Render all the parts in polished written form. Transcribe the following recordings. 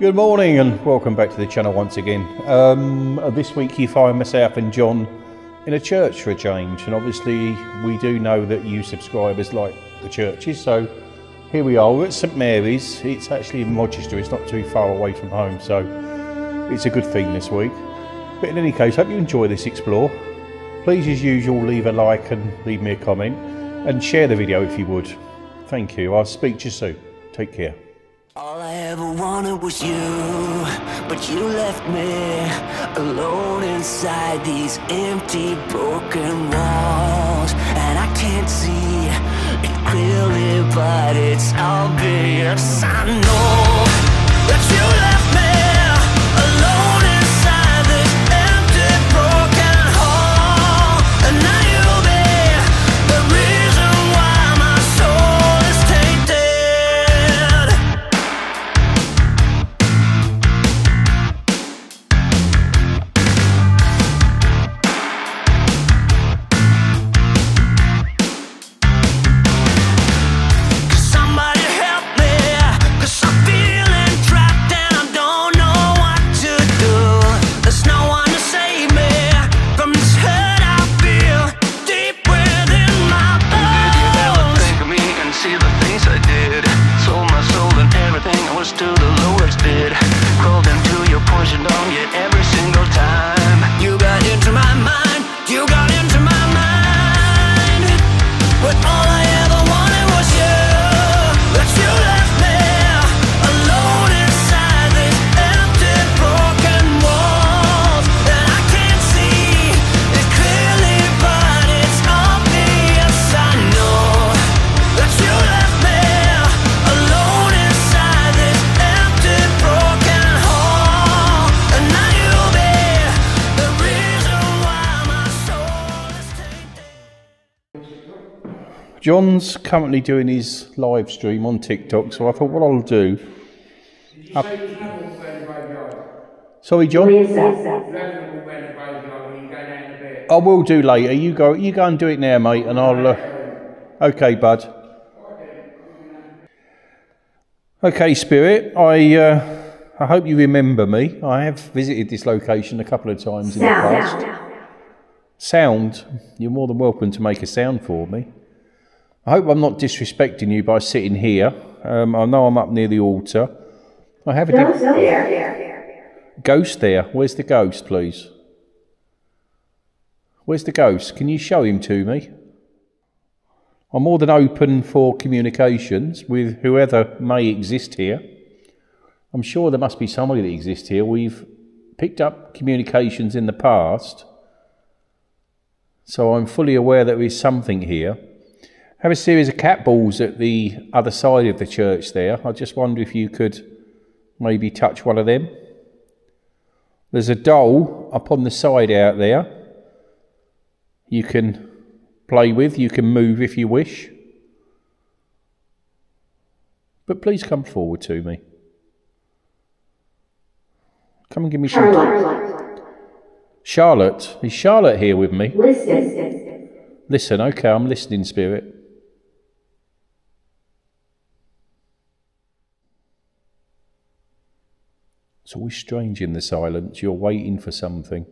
Good morning and welcome back to the channel once again. This week you find myself and John in a church for a change, and obviously we do know that you subscribers like the churches, so here we are. We're at St Mary's. It's actually in Rochester, it's not too far away from home, so it's a good thing this week. But in any case, hope you enjoy this explore. Please, as usual, leave a like and leave me a comment and share the video if you would. Thank you. I'll speak to you soon. Take care. All I ever wanted was you, but you left me alone inside these empty, broken walls. And I can't see it clearly, but it's obvious. I know that you left me alone inside this empty, broken hall. And now you'll be the reason why my soul is tainted. John's currently doing his live stream on TikTok, so I thought what I'll do... Did you say there's nothing to say in the graveyard? Sorry, John? There's nothing to say in the graveyard when you go down the bed. I will do later. You go and do it now, mate, and I'll... Okay, bud. Okay, Spirit, I hope you remember me. I have visited this location a couple of times in the past. Sound? You're more than welcome to make a sound for me. I hope I'm not disrespecting you by sitting here. I know I'm up near the altar. I have a ghost there. Ghost there. Where's the ghost, please? Where's the ghost? Can you show him to me? I'm more than open for communications with whoever may exist here. I'm sure there must be somebody that exists here. We've picked up communications in the past, so I'm fully aware that there is something here. I have a series of cat balls at the other side of the church there. I just wonder if you could maybe touch one of them. There's a doll up on the side out there you can play with, you can move if you wish. But please come forward to me. Come and give me some... Charlotte. Is Charlotte here with me? Listen, okay, I'm listening, Spirit. It's always strange in the silence. You're waiting for something.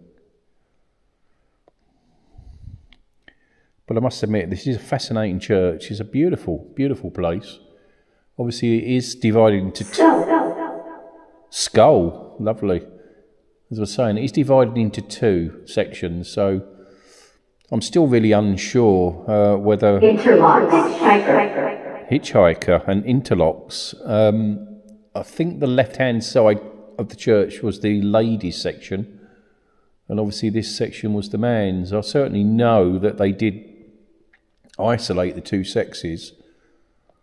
But I must admit, this is a fascinating church. It's a beautiful, beautiful place. Obviously, it is divided into... Skull. Lovely. As I was saying, it is divided into two sections, so... I'm still really unsure whether... Hitchhiker and interlocks. I think the left-hand side of the church was the ladies' section, and obviously this section was the man's. I certainly know that they did isolate the two sexes,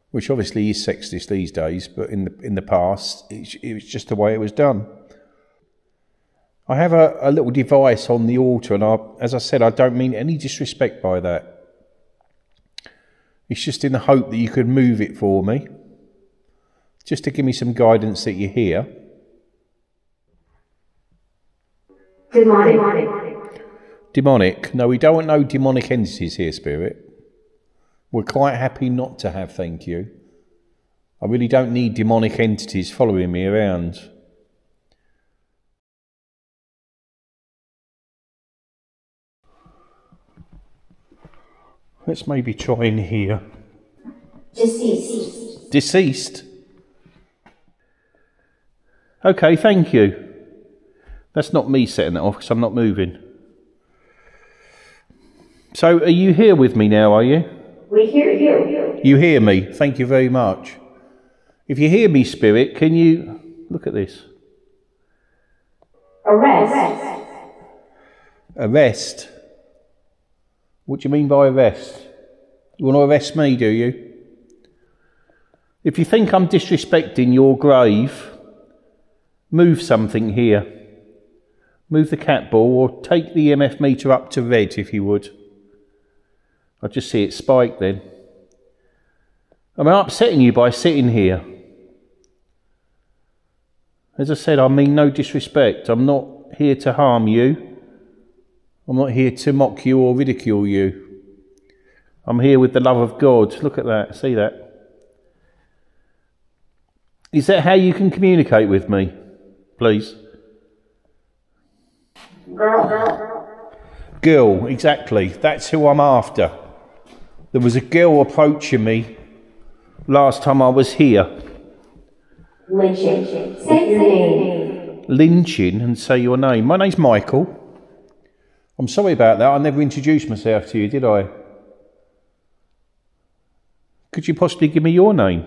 which obviously is sexist these days, but in the past it was just the way it was done. I have a little device on the altar, and as I said, I don't mean any disrespect by that. It's just in the hope that you could move it for me, just to give me some guidance that you're here. Demonic. No, we don't want no demonic entities here, Spirit. We're quite happy not to have, thank you. I really don't need demonic entities following me around. Let's maybe try in here. Deceased. Deceased? Okay, thank you. That's not me setting that off because I'm not moving. So, are you here with me now, are you? We hear you. You hear me? Thank you very much. If you hear me, Spirit, can you... Look at this. Arrest. Arrest? What do you mean by arrest? You want to arrest me, do you? If you think I'm disrespecting your grave, move something here. Move the cat ball or take the EMF meter up to red if you would. I just see it spike then. Am I upsetting you by sitting here? As I said, I mean no disrespect. I'm not here to harm you. I'm not here to mock you or ridicule you. I'm here with the love of God. Look at that. See that? Is that how you can communicate with me? Please. Girl, exactly. That's who I'm after. There was a girl approaching me last time I was here. Lynchin. Say your name. Lynchin and say your name. My name's Michael. I'm sorry about that. I never introduced myself to you, did I? Could you possibly give me your name?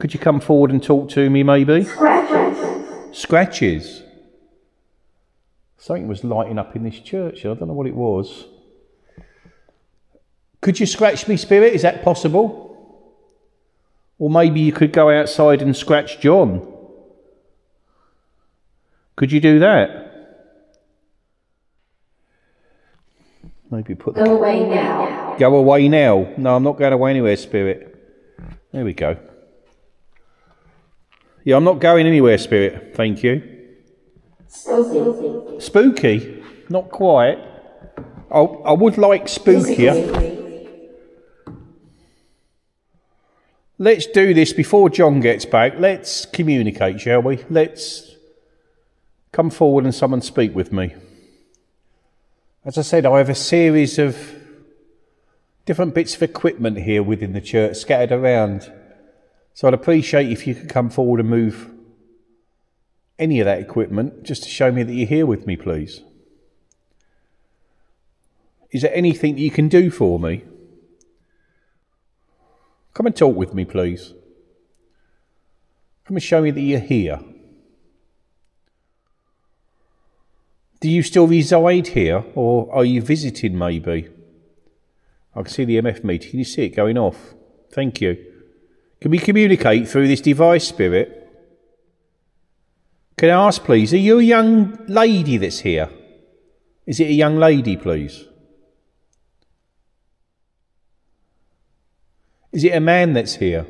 Could you come forward and talk to me, maybe? Scratches. Scratches? Something was lighting up in this church. I don't know what it was. Could you scratch me, Spirit? Is that possible? Or maybe you could go outside and scratch John. Could you do that? Maybe put the... Go away now. Go away now. No, I'm not going away anywhere, Spirit. There we go. Yeah, I'm not going anywhere, Spirit. Thank you. Spooky. Spooky? Not quite. I would like spookier. Let's do this before John gets back. Let's communicate, shall we? Let's come forward and someone speak with me. As I said, I have a series of different bits of equipment here within the church scattered around. So I'd appreciate if you could come forward and move any of that equipment just to show me that you're here with me, please. Is there anything that you can do for me? Come and talk with me, please. Come and show me that you're here. Do you still reside here or are you visiting maybe? I can see the EMF meter. Can you see it going off? Thank you. Can we communicate through this device, Spirit? Can I ask, please, are you a young lady that's here? Is it a young lady, please? Is it a man that's here?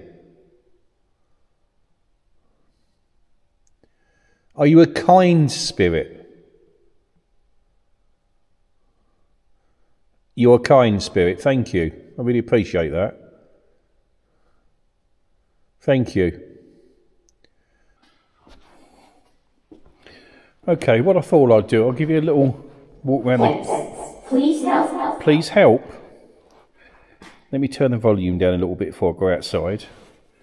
Are you a kind spirit? You're a kind spirit, thank you. I really appreciate that. Thank you. Okay, what I thought I'd do, I'll give you a little walk around the... Please help. Please help. Let me turn the volume down a little bit before I go outside.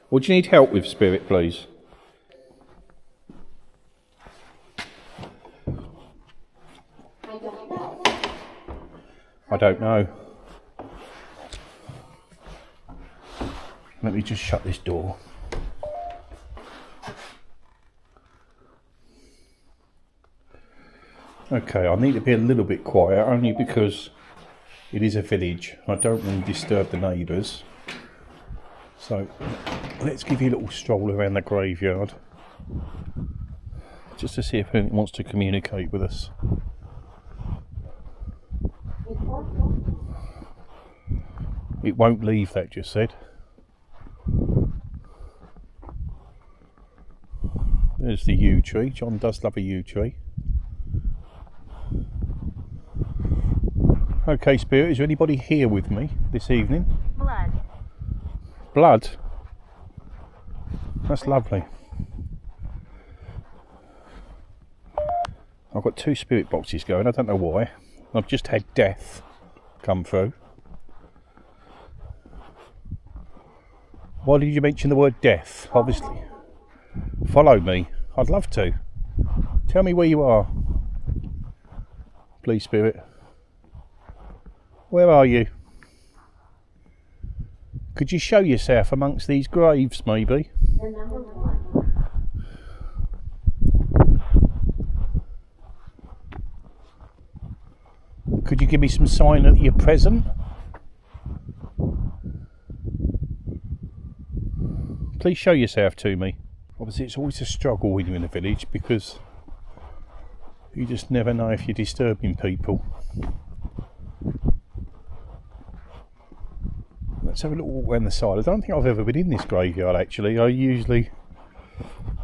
What do you need help with, Spirit, please? I don't know. Let me just shut this door. Okay, I need to be a little bit quiet, only because it is a village. I don't want to disturb the neighbours. So, let's give you a little stroll around the graveyard. Just to see if anyone wants to communicate with us. It won't leave, that just said. There's the yew tree. John does love a yew tree. Okay, Spirit, is there anybody here with me this evening? Blood. Blood? That's lovely. I've got two spirit boxes going, I don't know why. I've just had death. come through. Why did you mention the word death? Obviously. Follow me. I'd love to. Tell me where you are. Please, spirit. Where are you? Could you show yourself amongst these graves, maybe? Could you give me some sign that you're present? Please show yourself to me. Obviously, it's always a struggle when you're in the village because you just never know if you're disturbing people. Let's have a little walk around the side. I don't think I've ever been in this graveyard actually. I usually,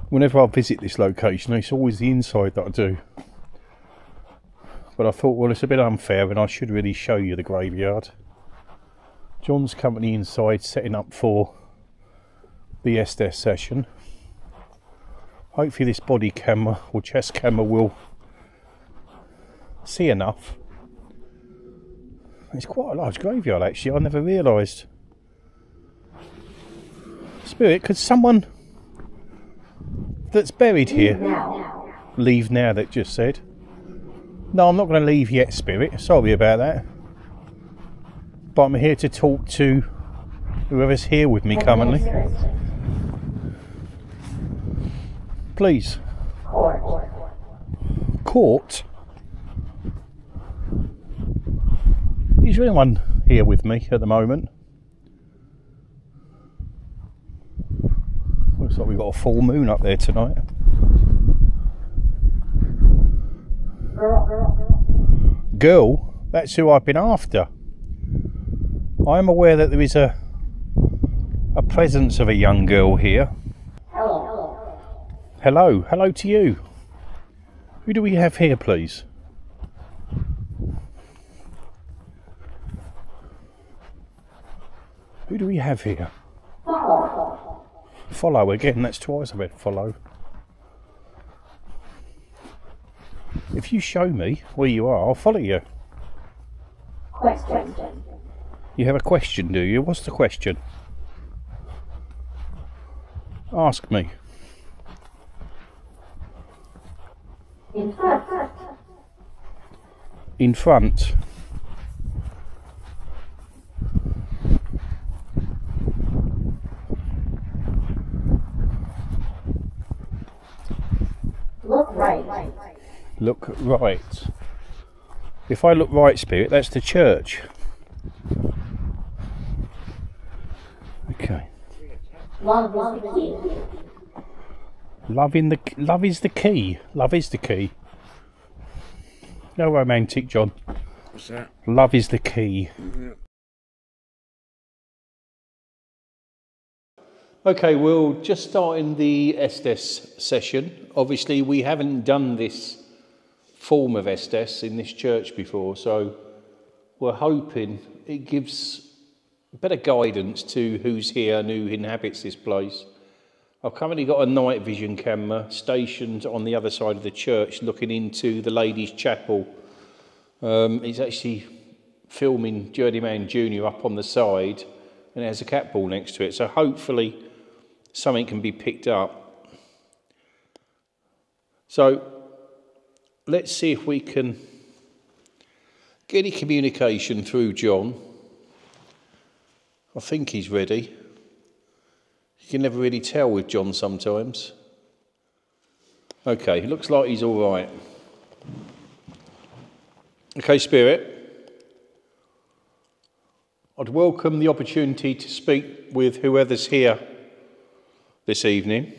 whenever I visit this location, it's always the inside that I do. But I thought, well, it's a bit unfair and I should really show you the graveyard. John's company inside setting up for the SDS session. Hopefully this body camera or chest camera will see enough. It's quite a large graveyard actually, I never realised. Spirit, could someone that's buried here leave now, that just said? No, I'm not going to leave yet, Spirit, sorry about that, but I'm here to talk to whoever's here with me currently. Please. Court? Is there anyone here with me at the moment? Looks like we've got a full moon up there tonight. Girl? That's who I've been after. I am aware that there is a presence of a young girl here. Hello. Hello. Hello to you. Who do we have here, please? Who do we have here? Follow again, that's twice I've had follow. If you show me where you are, I'll follow you. Question. You have a question, do you? What's the question? Ask me. In front. In front. Look right. If I look right, Spirit, that's the church. Okay. Love is the key. Love is the key. No romantic, John. What's that? Love is the key. Yeah. Okay, we'll just start in the Estes session. Obviously, we haven't done this form of Estes in this church before, so we're hoping it gives better guidance to who's here and who inhabits this place. I've currently got a night vision camera stationed on the other side of the church looking into the ladies' chapel. It's actually filming Journeyman Jr. up on the side and it has a cat ball next to it, so hopefully something can be picked up. So let's see if we can get any communication through John. I think he's ready. You can never really tell with John sometimes. Okay, looks like he's all right. Okay, Spirit. I'd welcome the opportunity to speak with whoever's here this evening.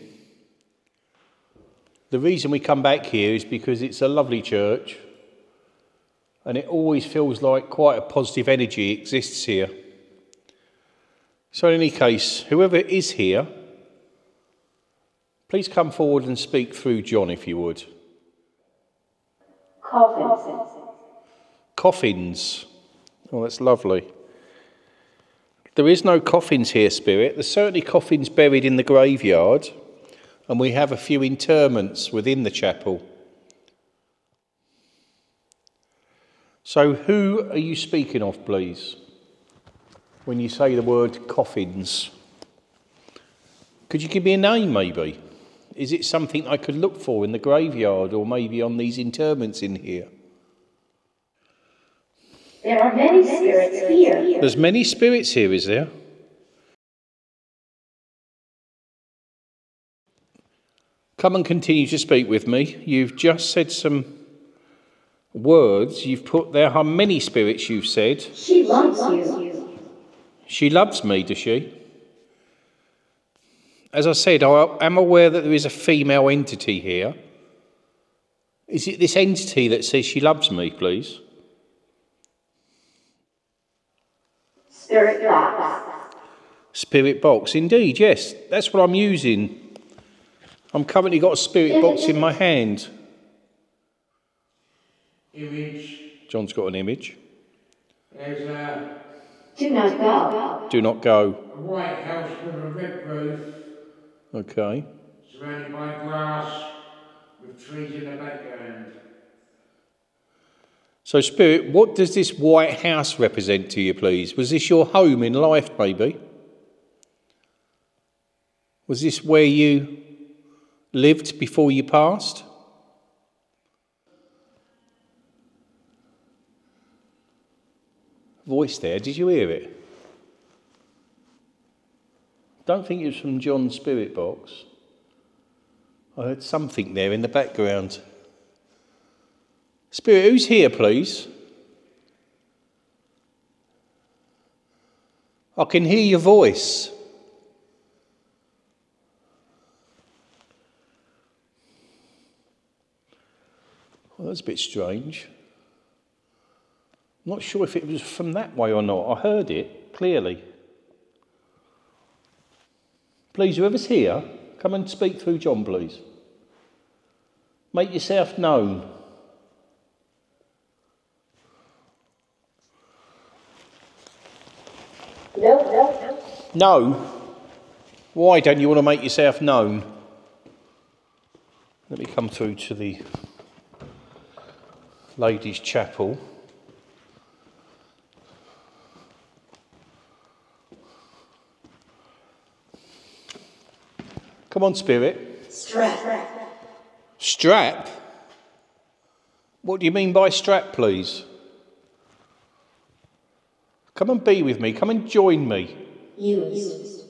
The reason we come back here is because it's a lovely church and it always feels like quite a positive energy exists here. So in any case, whoever is here, please come forward and speak through John if you would. Coffins. Coffins. Oh, that's lovely. There is no coffins here, Spirit. There's certainly coffins buried in the graveyard. And we have a few interments within the chapel. So who are you speaking of, please, when you say the word coffins? Could you give me a name, maybe? Is it something I could look for in the graveyard or maybe on these interments in here? There are many spirits here. There's many spirits here, is there? Come and continue to speak with me. You've just said some words. You've put there how many spirits you've said. She loves you. She loves me, does she? As I said, I am aware that there is a female entity here. Is it this entity that says she loves me, please? Spirit box. Spirit box, indeed, yes. That's what I'm using. I'm currently got a spirit box in my hand. Image. John's got an image. There's a... Do not go. Do not go. A white house with a red roof. Okay. Surrounded by grass with trees in the background. So, Spirit, what does this white house represent to you, please? Was this your home in life, maybe? Was this where you... lived before you passed? Voice there, did you hear it? Don't think it was from John's spirit box. I heard something there in the background. Spirit, who's here, please? I can hear your voice. Well, that's a bit strange. I'm not sure if it was from that way or not. I heard it clearly. Please, whoever's here, come and speak through John, please. Make yourself known. No, no, no. No? Why don't you want to make yourself known? Let me come through to the... Ladies' Chapel. Come on, Spirit. Strap. Strap? What do you mean by strap, please? Come and be with me. Come and join me. Use.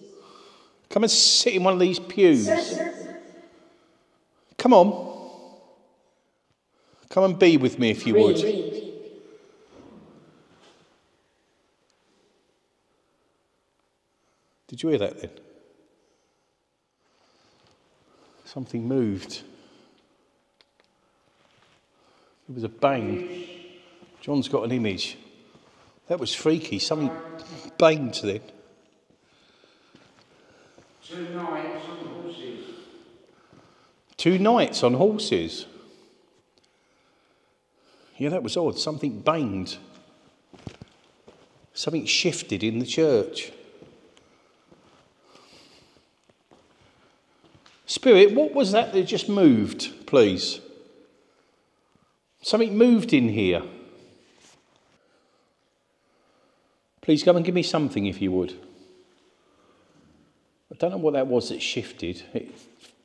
Come and sit in one of these pews. Sir. Come on. Come and be with me if you would. Did you hear that then? Something moved. It was a bang. John's got an image. That was freaky. Something banged then. Two knights on horses. Two knights on horses. Yeah, that was odd. Something banged. Something shifted in the church. Spirit, what was that that just moved, please? Something moved in here. Please come and give me something if you would. I don't know what that was that shifted.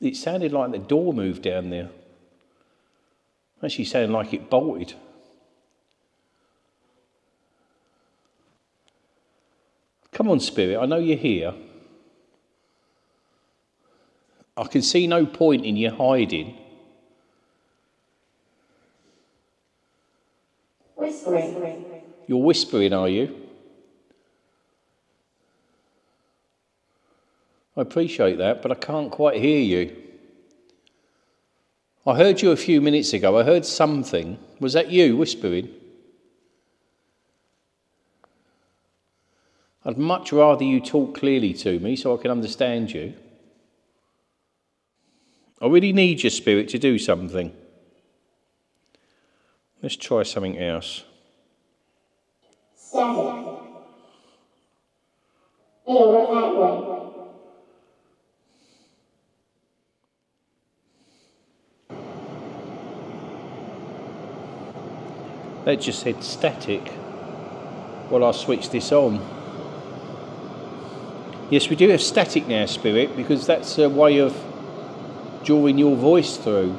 It sounded like the door moved down there. Actually sounded like it bolted. Come on, Spirit, I know you're here. I can see no point in you hiding. Whispering. You're whispering, are you? I appreciate that, but I can't quite hear you. I heard you a few minutes ago. I heard something. Was that you whispering? I'd much rather you talk clearly to me so I can understand you. I really need your spirit to do something. Let's try something else. Static. That just said static. Well, I'll switch this on. Yes, we do have static now, Spirit, because that's a way of drawing your voice through.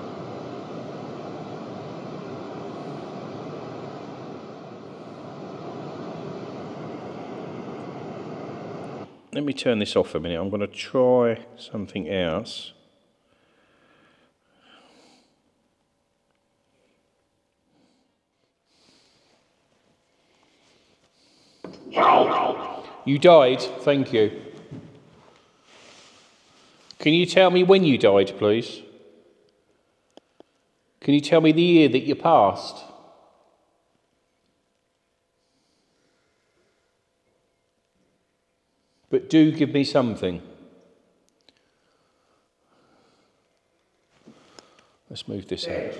Let me turn this off a minute. I'm going to try something else. You died? Thank you. Can you tell me when you died, please? Can you tell me the year that you passed? But do give me something. Let's move this out.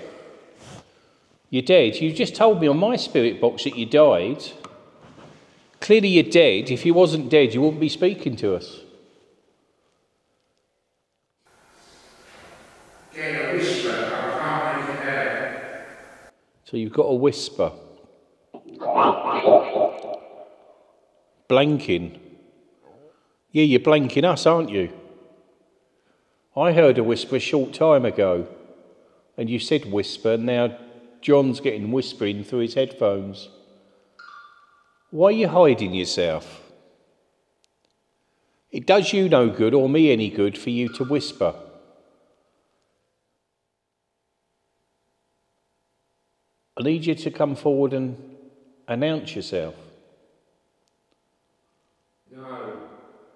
You're dead. You just told me on my spirit box that you died. Clearly you're dead. If you wasn't dead, you wouldn't be speaking to us. So you've got a whisper. Blanking. Yeah, you're blanking us, aren't you? I heard a whisper a short time ago, and you said whisper, and now John's getting whispering through his headphones. Why are you hiding yourself? It does you no good, or me any good, for you to whisper. I need you to come forward and announce yourself. No.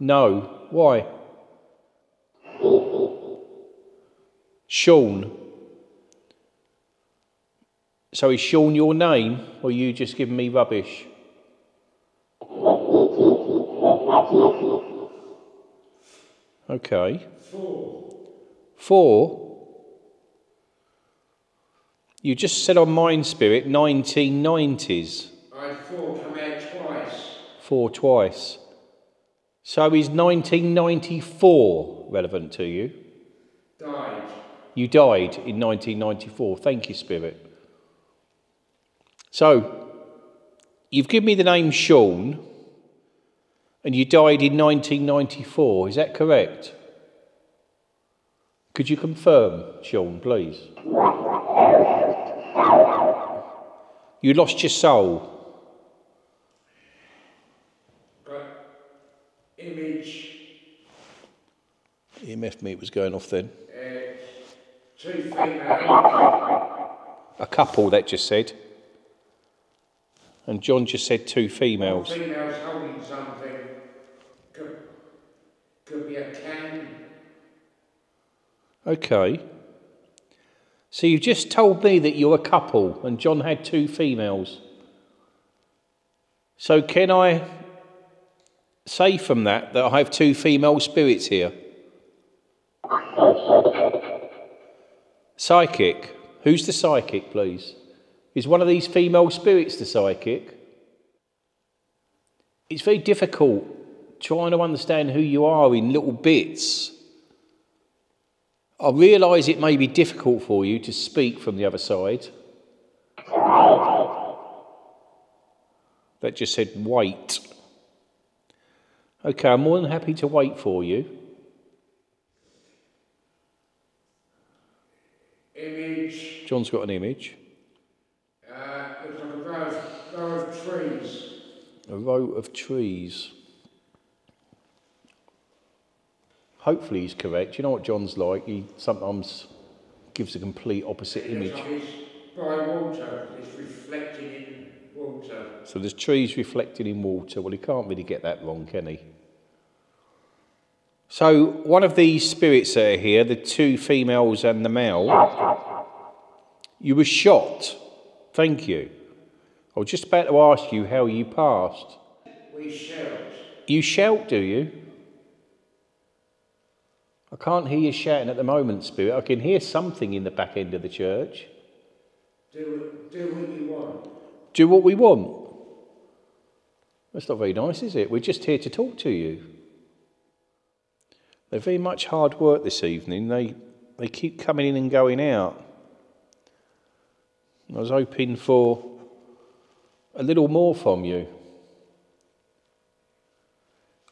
No. Why? Sean. So is Sean your name, or are you just giving me rubbish? Okay. Four. You just said on Mind Spirit 1990s. I had four come out twice. Four twice. So is 1994 relevant to you? Died. You died in 1994. Thank you, Spirit. So, you've given me the name Sean, and you died in 1994. Is that correct? Could you confirm, Sean, please? You lost your soul. EMF meter was going off then. Two female. A couple, that just said. And John just said two females. One female's holding something. Could be a can. Okay. So you just told me that you're a couple and John had two females. So can I say from that I have two female spirits here? Psychic. Who's the psychic, please? Is one of these female spirits the psychic? It's very difficult trying to understand who you are in little bits. I realise it may be difficult for you to speak from the other side. That just said wait. Okay, I'm more than happy to wait for you. Image. John's got an image. It's like a row of trees. A row of trees. Hopefully he's correct. You know what John's like? He sometimes gives a complete opposite image. Like it's by water. It's reflecting in water. So there's trees reflecting in water. Well, he can't really get that wrong, can he? So one of these spirits that are here, the two females and the male, you were shot. Thank you. I was just about to ask you how you passed. We shout. You shout, do you? I can't hear you shouting at the moment, Spirit. I can hear something in the back end of the church. Do what you want. Do what we want. That's not very nice, is it? We're just here to talk to you. They're very much hard work this evening. They keep coming in and going out. I was hoping for a little more from you.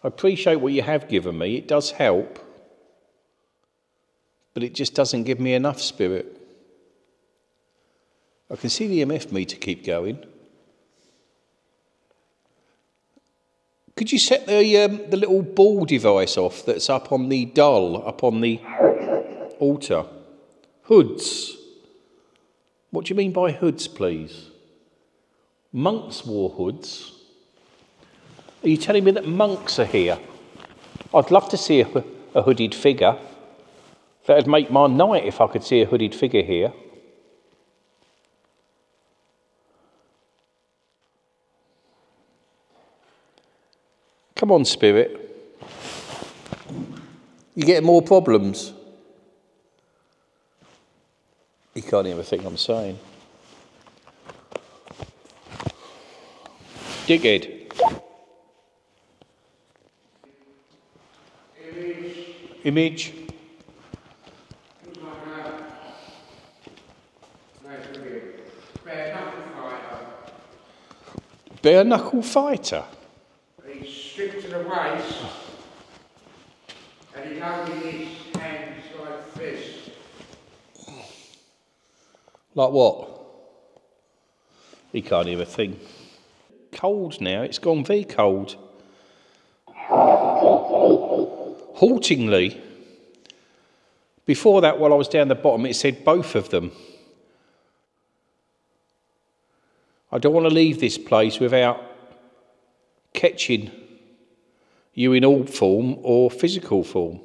I appreciate what you have given me. It does help. But it just doesn't give me enough, Spirit. I can see the EMF meter keep going. Could you set the little ball device off that's up on the doll, up on the altar? Hoods. What do you mean by hoods, please? Monks wore hoods. Are you telling me that monks are here? I'd love to see a hooded figure. That would make my night if I could see a hooded figure here. Come on, Spirit. You're getting more problems. You can't hear a thing I'm saying. Dickhead. Image. Bare knuckle fighter. He's stripped to the waist and he's holding his hands like fists. Like what? He can't hear a thing. Cold now, it's gone very cold. Haltingly, before that, while I was down the bottom, it said both of them. I don't want to leave this place without catching you in all form or physical form.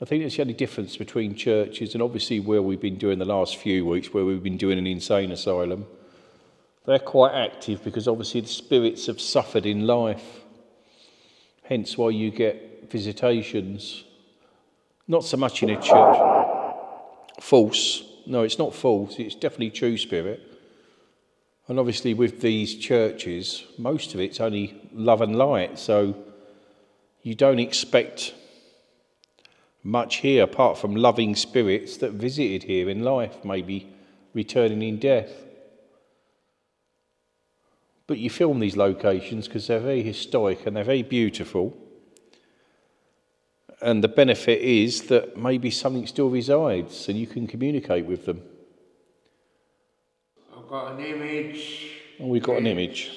I think that's the only difference between churches and obviously where we've been doing the last few weeks, where we've been doing an insane asylum. They're quite active because obviously the spirits have suffered in life. Hence why you get visitations. Not so much in a church. False. No, it's not false. It's definitely true, Spirit. And obviously with these churches, most of it's only love and light. So you don't expect much here apart from loving spirits that visited here in life, maybe returning in death. But you film these locations because they're very historic and they're very beautiful. And the benefit is that maybe something still resides and you can communicate with them. I've got an image. Oh, we've got an image.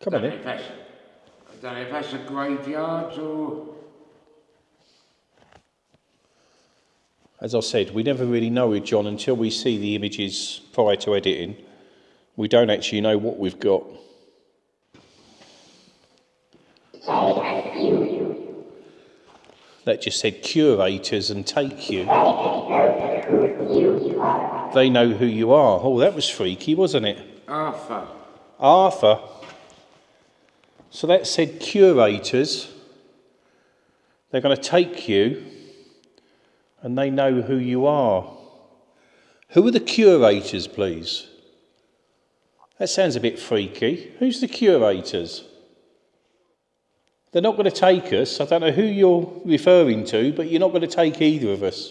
Come on in. I don't know if that's a graveyard or... As I said, we never really know it, John, until we see the images prior to editing. We don't actually know what we've got. That just said curators and take you. They know who you are. Oh, that was freaky, wasn't it? Arthur. Arthur. So that said curators. They're going to take you and they know who you are. Who are the curators, please? That sounds a bit freaky. Who's the curators? They're not going to take us. I don't know who you're referring to, but you're not going to take either of us.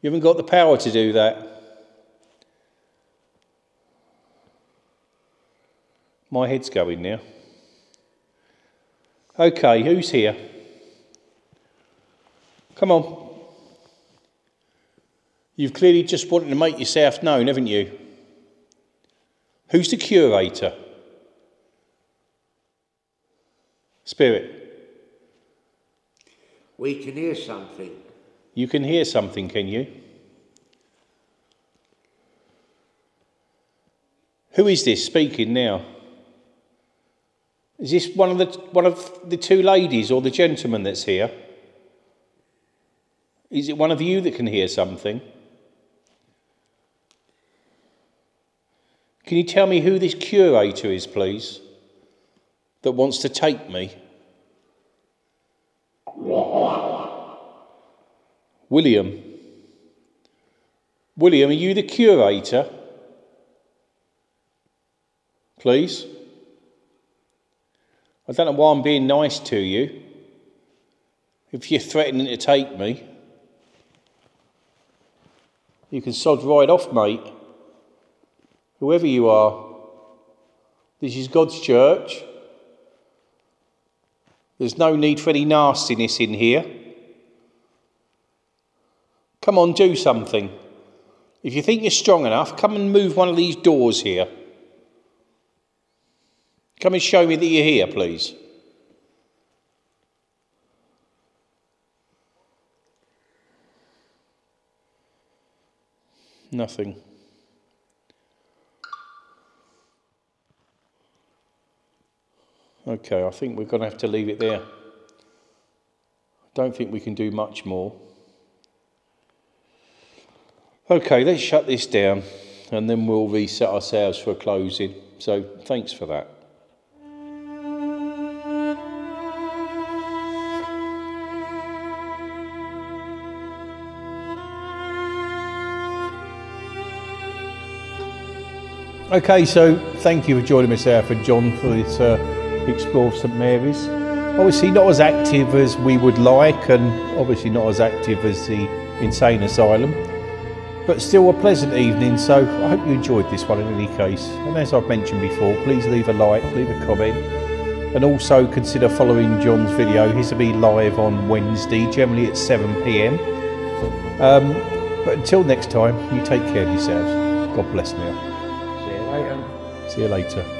You haven't got the power to do that. My head's going now. Okay, who's here? Come on. You've clearly just wanted to make yourself known, haven't you? Who's the curator? Spirit. We can hear something. You can hear something, can you? Who is this speaking now? Is this one of the two ladies or the gentleman that's here? Is it one of you that can hear something? Can you tell me who this curator is, please, that wants to take me? William. William, are you the curator? Please? I don't know why I'm being nice to you, if you're threatening to take me. You can sod right off, mate. Whoever you are. This is God's church. There's no need for any nastiness in here. Come on, do something. If you think you're strong enough, come and move one of these doors here. Come and show me that you're here, please. Nothing. Okay, I think we're going to have to leave it there. I don't think we can do much more. Okay, let's shut this down and then we'll reset ourselves for a closing. So thanks for that. Okay, so thank you for joining us there, for John, for this Explore St Mary's. Obviously not as active as we would like, and obviously not as active as the insane asylum, but still a pleasant evening. So I hope you enjoyed this one in any case, and as I've mentioned before, please leave a like, leave a comment, and also consider following John's video. He's to be live on Wednesday, generally at 7 p.m. But until next time, you take care of yourselves. God bless now. See you later.